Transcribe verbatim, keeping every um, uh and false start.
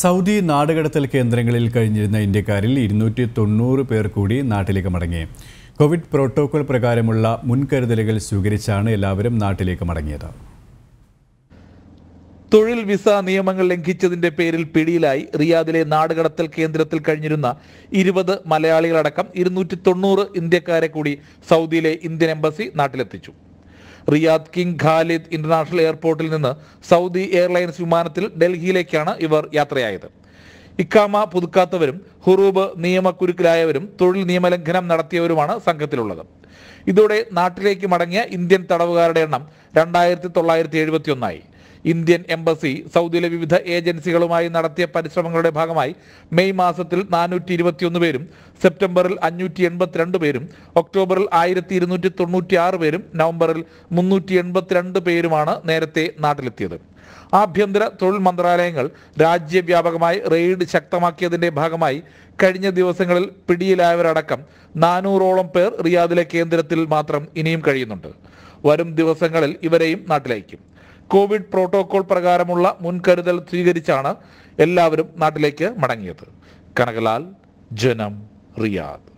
Saudi നാടുകടത്തൽ കേന്ദ്രങ്ങളിൽ കഴിഞ്ഞിരുന്ന ഇന്ത്യക്കാരിൽ ഇരുന്നൂറ്റി തൊണ്ണൂറ് പേർ കൂടി നാട്ടിലേക്ക് മടങ്ങി. കോവിഡ് പ്രോട്ടോക്കോൾ പ്രകാരമുള്ള മുൻകരുതലുകൾ സ്വീകരിച്ചാണ് എല്ലാവരും നാട്ടിലേക്ക് മടങ്ങിയത്. തൊഴിൽ വിസ നിയമങ്ങൾ ലംഘിച്ചതിന്റെ പേരിൽ പിടിയിലായി റിയാദിലെ നാടുകടത്തൽ കേന്ദ്രത്തിൽ കഴിഞ്ഞിരുന്ന ഇരുപത് മലയാളികളടക്കം ഇരുന്നൂറ്റി തൊണ്ണൂറ് ഇന്ത്യക്കാരെ കൂടി സൗദിയിലെ ഇന്ത്യൻ എംബസി നാട്ടിലെത്തിച്ചു. റിയാദ് കിങ് ഖാലിദ് ഇന്റർനാഷണൽ എയർപോർട്ടിൽ നിന്ന് സൗദി എയർലൈൻസ് വിമാനത്തിൽ ഡൽഹിയിലേക്കാണ് ഇവർ യാത്രയായത്. ഇക്കാമ പുതുക്കാത്തവരും ഹുറൂബ് നിയമക്കുരുക്കിലായവരും തൊഴിൽ നിയമലംഘനം നടത്തിയവരുമാണ് സംഘത്തിലുള്ളത്. ഇതോടെ നാട്ടിലേക്ക് മടങ്ങിയ ഇന്ത്യൻ തടവുകാരുടെ എണ്ണം രണ്ടായിരത്തി തൊള്ളായിരത്തി എഴുപത്തി ഒന്നായി. ഇന്ത്യൻ എംബസി സൗദിയിലെ വിവിധ ഏജൻസികളുമായി നടത്തിയ പരിശ്രമങ്ങളുടെ ഭാഗമായി മെയ് മാസത്തിൽ നാനൂറ്റി ഇരുപത്തിയൊന്ന് പേരും സെപ്റ്റംബറിൽ അഞ്ഞൂറ്റി എൺപത്തിരണ്ട് പേരും ഒക്ടോബറിൽ ആയിരത്തി ഇരുന്നൂറ്റി തൊണ്ണൂറ്റി ആറ് പേരും നവംബറിൽ മുന്നൂറ്റി എൺപത്തിരണ്ട് പേരുമാണ് നേരത്തെ നാട്ടിലെത്തിയത്. ആഭ്യന്തര തൊഴിൽ മന്ത്രാലയങ്ങൾ രാജ്യവ്യാപകമായി റെയ്ഡ് ശക്തമാക്കിയതിന്റെ ഭാഗമായി കഴിഞ്ഞ ദിവസങ്ങളിൽ പിടിയിലായവരടക്കം നാനൂറോളം പേർ റിയാദിലെ കേന്ദ്രത്തിൽ മാത്രം ഇനിയും കഴിയുന്നുണ്ട്. വരും ദിവസങ്ങളിൽ ഇവരെയും നാട്ടിലയക്കും. കോവിഡ് പ്രോട്ടോകോൾ പ്രകാരമുള്ള മുൻകരുതൽ സ്വീകരിച്ചാണ് എല്ലാവരും നാട്ടിലേക്ക് മടങ്ങിയത്. കനകലാൽ, ജനം, റിയാദ്.